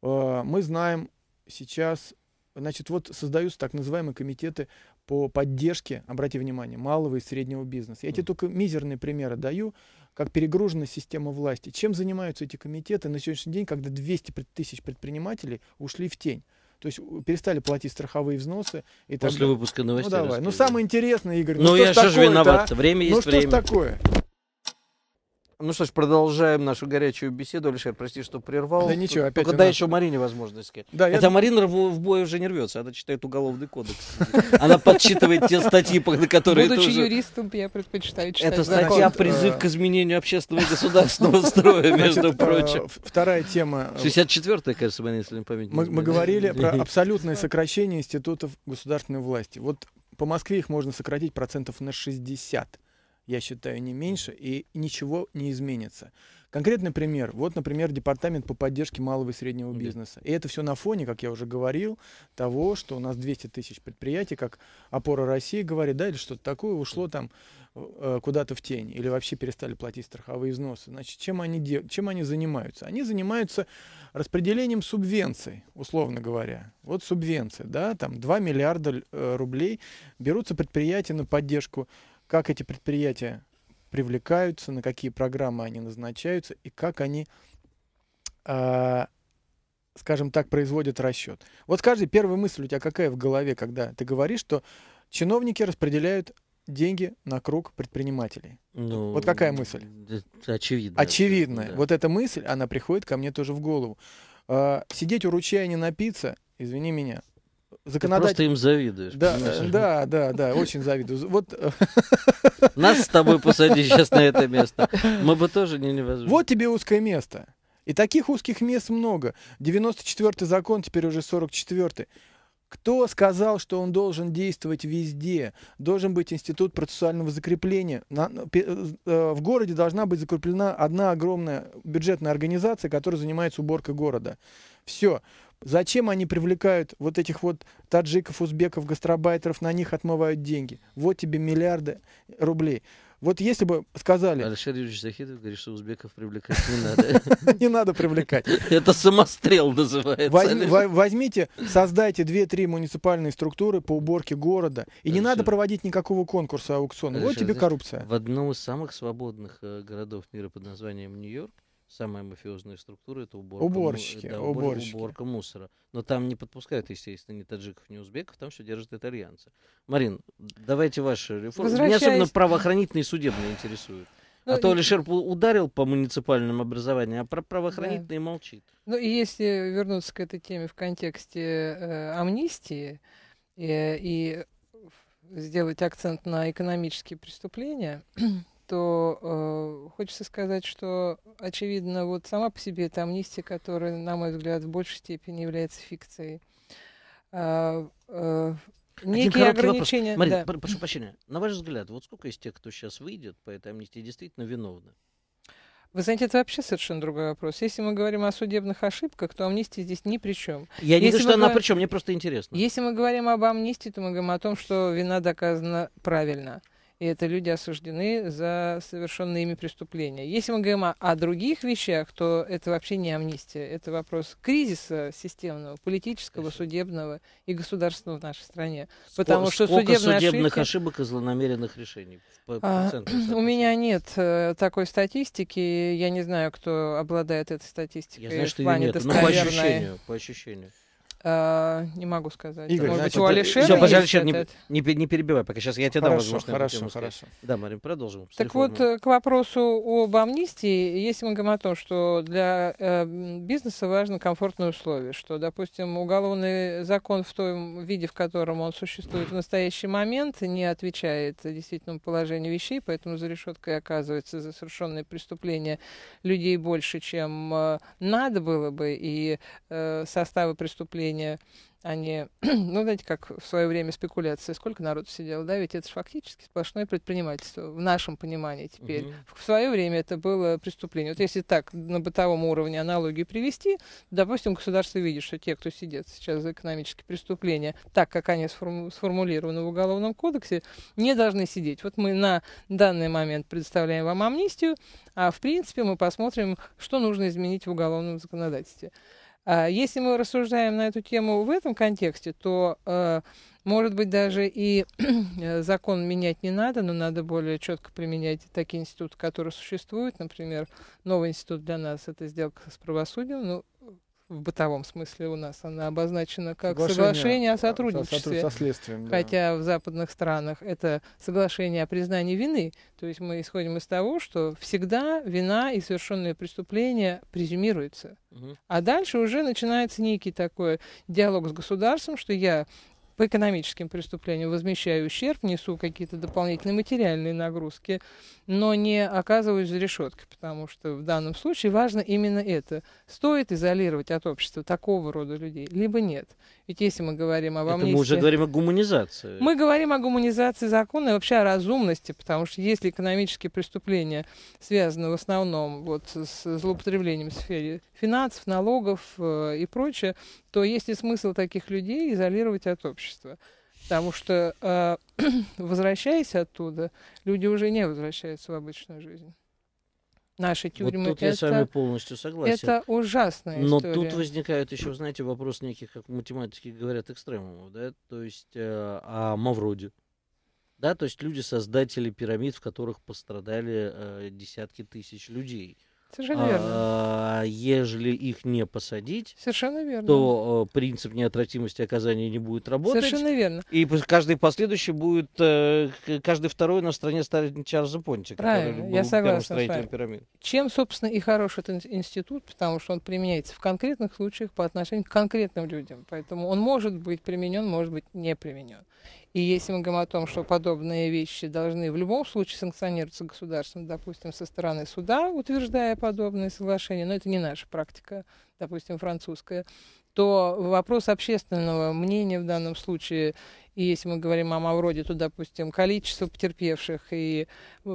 Мы знаем, сейчас, значит, вот создаются так называемые комитеты по поддержке, обрати внимание, малого и среднего бизнеса. Я тебе только мизерные примеры даю, как перегружена система власти. Чем занимаются эти комитеты на сегодняшний день, когда 200 тысяч предпринимателей ушли в тень? То есть перестали платить страховые взносы. И после выпуска новостей. Ну, давай. Ну, самое интересное, Игорь. Ну, я же виноват. Время есть время. Ну, что ж такое? Ну что ж, продолжаем нашу горячую беседу. Алишер, прости, что прервал. Да ничего, опять. Только дай еще Марине возможность сказать. Да, Марина в бой уже не рвется, она читает Уголовный кодекс. Она подсчитывает те статьи, на которые... Будучи юристом, я предпочитаю читать. Это статья «Призыв к изменению общественного и государственного строя», между прочим. Вторая тема. 64-я, кажется, Марина, если не память. Мы говорили про абсолютное сокращение институтов государственной власти. Вот по Москве их можно сократить процентов на 60. Я считаю, не меньше, и ничего не изменится. Конкретный пример. Вот, например, департамент по поддержке малого и среднего бизнеса. И это все на фоне, как я уже говорил, того, что у нас 200 тысяч предприятий, как «Опора России» говорит, да, или что-то такое, ушло там куда-то в тень, или вообще перестали платить страховые взносы. Значит, чем они занимаются? Они занимаются распределением субвенций, условно говоря. Вот субвенции, да, там 2 миллиарда рублей берутся предприятия на поддержку. Как эти предприятия привлекаются, на какие программы они назначаются и как они, скажем так, производят расчет. Вот скажи, первая мысль у тебя какая в голове, когда ты говоришь, что чиновники распределяют деньги на круг предпринимателей? Ну, вот какая мысль? Очевидно. Очевидно. Да. Вот эта мысль, она приходит ко мне тоже в голову. сидеть у ручья и не напиться, извини меня. Законодатель... Ты просто им завидуешь. Да, да, да, да, очень завидую. Вот... Нас с тобой посади сейчас на это место. Мы бы тоже не невозможно. Вот тебе узкое место. И таких узких мест много. 94-й закон, теперь уже 44-й. Кто сказал, что он должен действовать везде? Должен быть институт процессуального закрепления. В городе должна быть закреплена одна огромная бюджетная организация, которая занимается уборкой города. Все. Зачем они привлекают вот этих вот таджиков, узбеков, гастробайтеров, на них отмывают деньги? Вот тебе миллиарды рублей. Вот если бы сказали... Алишер Юрьевич Захидов говорит, что узбеков привлекать не надо. Не надо привлекать. Это самострел называется. Возьмите, создайте 2-3 муниципальные структуры по уборке города. И не надо проводить никакого конкурса, аукциона. Вот тебе коррупция. В одном из самых свободных городов мира под названием Нью-Йорк самая мафиозная структура — это уборка мусора. Но там не подпускают, естественно, ни таджиков, ни узбеков, там все держат итальянцы. Марин, давайте ваши реформы. Меня особенно правоохранительные и судебные интересуют. А то Алишер ударил по муниципальному образованию, а про правоохранительные молчит. Ну и если вернуться к этой теме в контексте амнистии и сделать акцент на экономические преступления, то хочется сказать, что, очевидно, вот сама по себе эта амнистия, которая, на мой взгляд, в большей степени является фикцией. Некие ограничения... Марина, да. Прошу прощения, на ваш взгляд, вот сколько из тех, кто сейчас выйдет по этой амнистии, действительно виновны? Вы знаете, это вообще совершенно другой вопрос. Если мы говорим о судебных ошибках, то амнистия здесь ни при чем. Я не вижу, что она при чем, мне просто интересно. Если мы говорим об амнистии, то мы говорим о том, что вина доказана правильно. И это люди осуждены за совершенные ими преступления. Если мы говорим о других вещах, то это вообще не амнистия. Это вопрос кризиса системного, политического, судебного и государственного в нашей стране. Потому что судебных ошибок и злонамеренных решений? У меня нет такой статистики. Я не знаю, кто обладает этой статистикой. Я знаю, что ее нет, но по ощущению. По ощущению. Не могу сказать. Игорь, может быть, у Алишера все, пожалуйста, не перебивай, пока сейчас я тебе дам возможность. Хорошо. Да, Марин, продолжим. Так вот, к вопросу об амнистии, если мы говорим о том, что для бизнеса важны комфортные условия, что, допустим, уголовный закон в том виде, в котором он существует в настоящий момент, не отвечает действительному положению вещей, поэтому за решеткой оказывается за совершенные преступления людей больше, чем надо было бы, и составы преступления они, ну, знаете, как в свое время спекуляции, сколько народу сидело, да, ведь это же фактически сплошное предпринимательство, в нашем понимании теперь. В свое время это было преступление. Вот если так на бытовом уровне аналогию привести, допустим, государство видит, что те, кто сидят сейчас за экономические преступления, так как они сформулированы в Уголовном кодексе, не должны сидеть. Вот мы на данный момент предоставляем вам амнистию, а в принципе мы посмотрим, что нужно изменить в уголовном законодательстве. Если мы рассуждаем на эту тему в этом контексте, то, может быть, даже и закон менять не надо, но надо более четко применять такие институты, которые существуют. Например, новый институт для нас – это сделка с правосудием. Ну, в бытовом смысле у нас она обозначена как соглашение о сотрудничестве. Со следствием, да. Хотя в западных странах это соглашение о признании вины. То есть мы исходим из того, что всегда вина и совершенные преступления презюмируются. А дальше уже начинается некий такой диалог с государством, что я по экономическим преступлениям возмещаю ущерб, несу какие-то дополнительные материальные нагрузки, но не оказываюсь за решеткой, потому что в данном случае важно именно это. Стоит изолировать от общества такого рода людей, либо нет. Ведь если мы говорим об амнистии... Мы уже говорим о гуманизации. Мы говорим о гуманизации закона и вообще о разумности, потому что если экономические преступления связаны в основном вот с злоупотреблением в сфере финансов, налогов и прочее, то есть ли смысл таких людей изолировать от общества? Потому что, возвращаясь оттуда, люди уже не возвращаются в обычную жизнь. Наши тюрьмы, вот тут я с вами полностью согласен. Это ужасная история. Но тут возникает еще, знаете, вопрос неких, как математики говорят, экстремумов, да, то есть о Мавроди. Да, то есть люди-создатели пирамид, в которых пострадали десятки тысяч людей. Совершенно верно. Ежели их не посадить, то принцип неотвратимости оказания не будет работать. Совершенно верно. И каждый последующий будет, каждый второй на стороне Чарльза Понзи. Правильно, я согласна с вами. Чем, собственно, и хорош этот институт, потому что он применяется в конкретных случаях по отношению к конкретным людям. Поэтому он может быть применен, может быть не применен. И если мы говорим о том, что подобные вещи должны в любом случае санкционироваться государством, допустим, со стороны суда, утверждая подобные соглашения, но это не наша практика, допустим, французская, то вопрос общественного мнения в данном случае, и если мы говорим о Мавроди, то, допустим, количество потерпевших и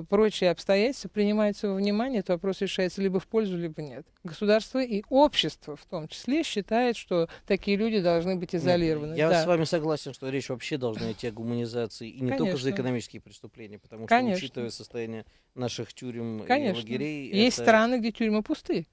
прочие обстоятельства принимаются во внимание, то вопрос решается либо в пользу, либо нет. Государство и общество в том числе считает, что такие люди должны быть изолированы. Нет, я с вами согласен, что речь вообще должна идти о гуманизации, и не только за экономические преступления, потому что, учитывая состояние наших тюрем и лагерей... Есть страны, где тюрьмы пусты.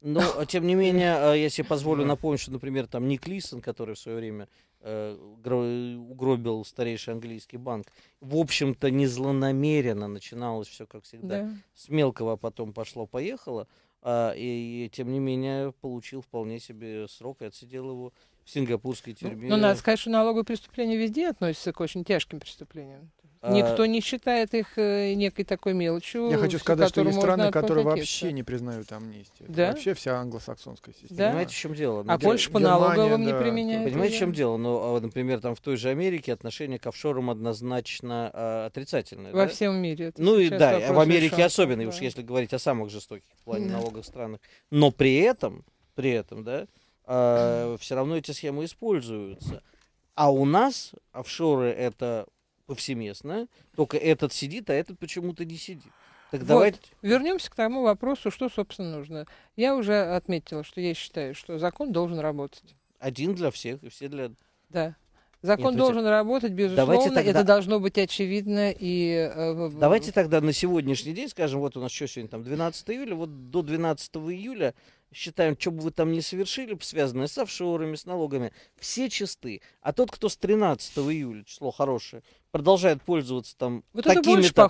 Но, тем не менее, я себе позволю напомнить, что, например, там Ник Лисон, который в свое время угробил старейший английский банк, в общем-то, незлонамеренно начиналось все, как всегда, с мелкого, а потом пошло-поехало, и, тем не менее, получил вполне себе срок и отсидел его в сингапурской тюрьме. Ну, надо сказать, что налоговые преступления везде относятся к очень тяжким преступлениям. Никто не считает их некой такой мелочью. Я хочу сказать, что есть страны, которые вообще не признают амнистию. Да? Вообще вся англосаксонская система. Да? Понимаете, в чем дело? А больше по налоговым не применяют. Понимаете, в чем дело? Ну, например, там в той же Америке отношение к офшорам однозначно отрицательное. Во всем мире. Ну и да, в Америке особенно, уж если говорить о самых жестоких в плане налоговых странах. Но при этом, да, все равно эти схемы используются. А у нас офшоры — это... повсеместно, только этот сидит, а этот почему-то не сидит. Так вот, давайте... Вернемся к тому вопросу, что, собственно, нужно. Я уже отметила, что я считаю, что закон должен работать. Один для всех, и все для... Да. Закон должен работать, безусловно, тогда... это должно быть очевидно. И... Давайте тогда на сегодняшний день, скажем, вот у нас еще сегодня там 12 июля, вот до 12 июля считаем, что бы вы там ни совершили, связанное с офшорами, с налогами, все чисты. А тот, кто с 13 июля, число хорошее, продолжает пользоваться там вот такими-то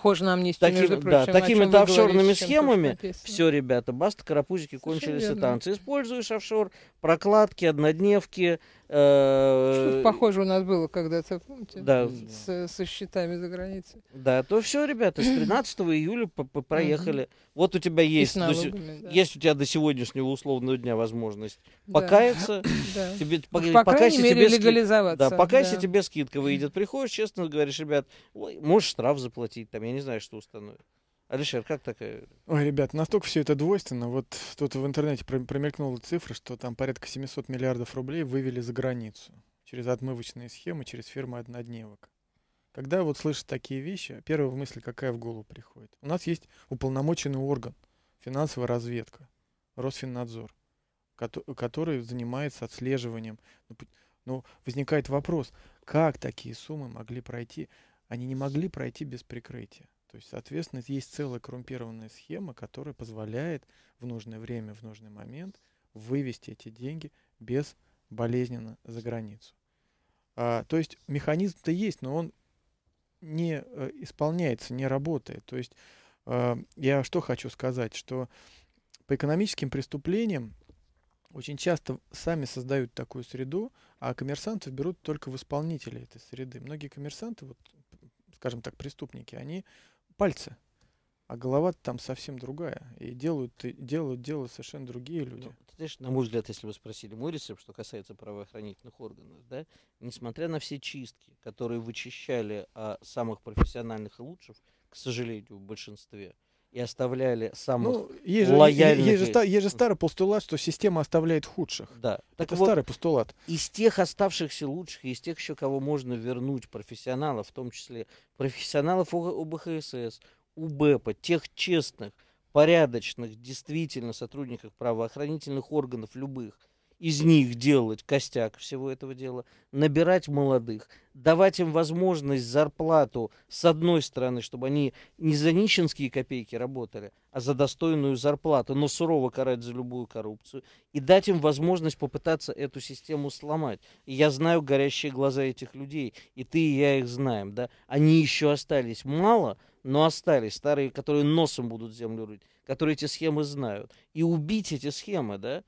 офшорными схемами, все, ребята, баста, карапузики, кончились и танцы. Используешь офшор, прокладки, однодневки. Что-то похоже у нас было когда-то, помните, со счетами за границей. Да, то все, ребята, с 13 июля проехали. Вот у тебя есть до сегодняшнего условного дня возможность покаяться. По крайней мере, легализоваться. Да, покайся, тебе скидка выйдет. Приходишь, честно говоря, ребят, можешь штраф заплатить, там, я не знаю, что установят. Алишер, как такая? Ой, ребят, настолько все это двойственно. Вот тут в интернете промелькнула цифра, что там порядка 700 миллиардов рублей вывели за границу через отмывочные схемы, через фирмы однодневок. Когда вот слышат такие вещи, первая мысль какая в голову приходит? У нас есть уполномоченный орган, финансовая разведка, Росфиннадзор, который занимается отслеживанием. Но возникает вопрос, как такие суммы могли пройти? Они не могли пройти без прикрытия. То есть, соответственно, есть целая коррумпированная схема, которая позволяет в нужное время, в нужный момент вывести эти деньги безболезненно за границу. То есть механизм-то есть, но он не исполняется, не работает. То есть я что хочу сказать, что по экономическим преступлениям очень часто сами создают такую среду, а коммерсантов берут только в исполнителей этой среды. Многие коммерсанты, вот, скажем так, преступники, они пальцы, а голова там совсем другая. И делают дело совершенно другие люди. Ну, ты знаешь, на мой взгляд, если вы спросили мой рецепт, что касается правоохранительных органов, да, несмотря на все чистки, которые вычищали самых профессиональных и лучших, к сожалению, в большинстве, и оставляли самых лояльных. Есть же старый постулат, что система оставляет худших. Да. Это вот, старый постулат. Из тех оставшихся лучших, из тех еще, кого можно вернуть, профессионалов, в том числе профессионалов ОБХСС, УБЭПа, тех честных, порядочных, действительно сотрудников правоохранительных органов любых, из них делать костяк всего этого дела, набирать молодых, давать им возможность зарплату, с одной стороны, чтобы они не за нищенские копейки работали, а за достойную зарплату, но сурово карать за любую коррупцию, и дать им возможность попытаться эту систему сломать. И я знаю горящие глаза этих людей, и ты, и я их знаем, да? Они еще остались мало, но остались старые, которые носом будут землю рыть, которые эти схемы знают. И убить эти схемы, да?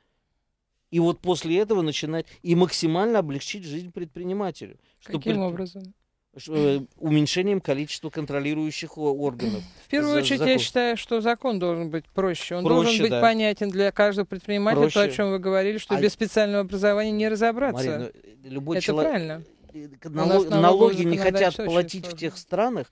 И вот после этого начинать и максимально облегчить жизнь предпринимателю. Каким образом? Уменьшением количества контролирующих органов. В первую очередь закон. Я считаю, что закон должен быть проще. Он должен быть понятен для каждого предпринимателя. Проще. То, о чем вы говорили, что без специального образования не разобраться. Марина, правильно. Налоги не хотят платить в тех странах.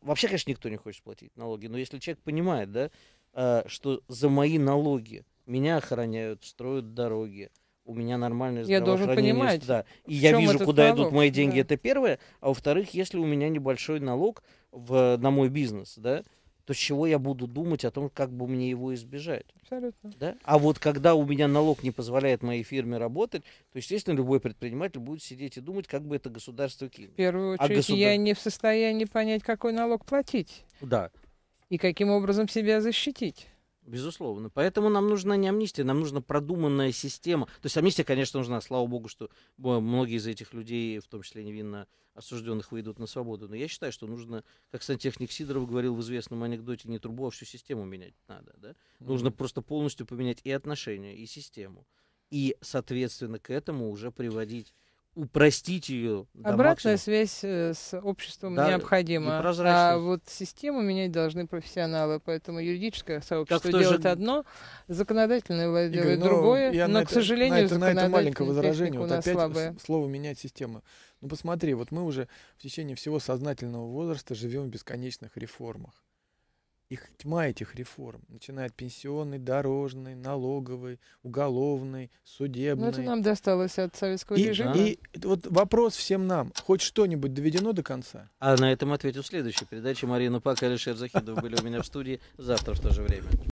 Вообще, конечно, никто не хочет платить налоги. Но если человек понимает, да, что за мои налоги меня охраняют, строят дороги, у меня нормальное здравоохранение. Я должен понимать. Да. И я вижу, куда идут мои деньги, да. Это первое. А во-вторых, если у меня небольшой налог на мой бизнес, да, то с чего я буду думать о том, как бы мне его избежать? Абсолютно. Да? А вот когда у меня налог не позволяет моей фирме работать, то, естественно, любой предприниматель будет сидеть и думать, как бы это государство кинуло. В первую очередь, я не в состоянии понять, какой налог платить. Да. И каким образом себя защитить. Безусловно. Поэтому нам нужна не амнистия, нам нужна продуманная система. То есть амнистия, конечно, нужна. Слава богу, что многие из этих людей, в том числе невинно осужденных, выйдут на свободу. Но я считаю, что нужно, как сантехник Сидоров говорил в известном анекдоте, не трубу, а всю систему менять надо. Да? Нужно просто полностью поменять и отношения, и систему. И, соответственно, к этому уже приводить... Упростить ее. Обратная связь с обществом, да, необходима. А вот систему менять должны профессионалы. Поэтому юридическое сообщество делает одно, законодательная власть делает другое. Но, к сожалению, законодательная у нас слабая. Слово «менять систему». Ну, посмотри, вот мы уже в течение всего сознательного возраста живем в бесконечных реформах. Их тьма, этих реформ, начиная от пенсионной, дорожной, налоговой, уголовной, судебной. Ну, это нам досталось от советского режима. И вот вопрос всем нам. Хоть что-нибудь доведено до конца? А на этом ответим в следующей передаче. Марина Пак и Алишер Захидов были у меня в студии. Завтра в то же время.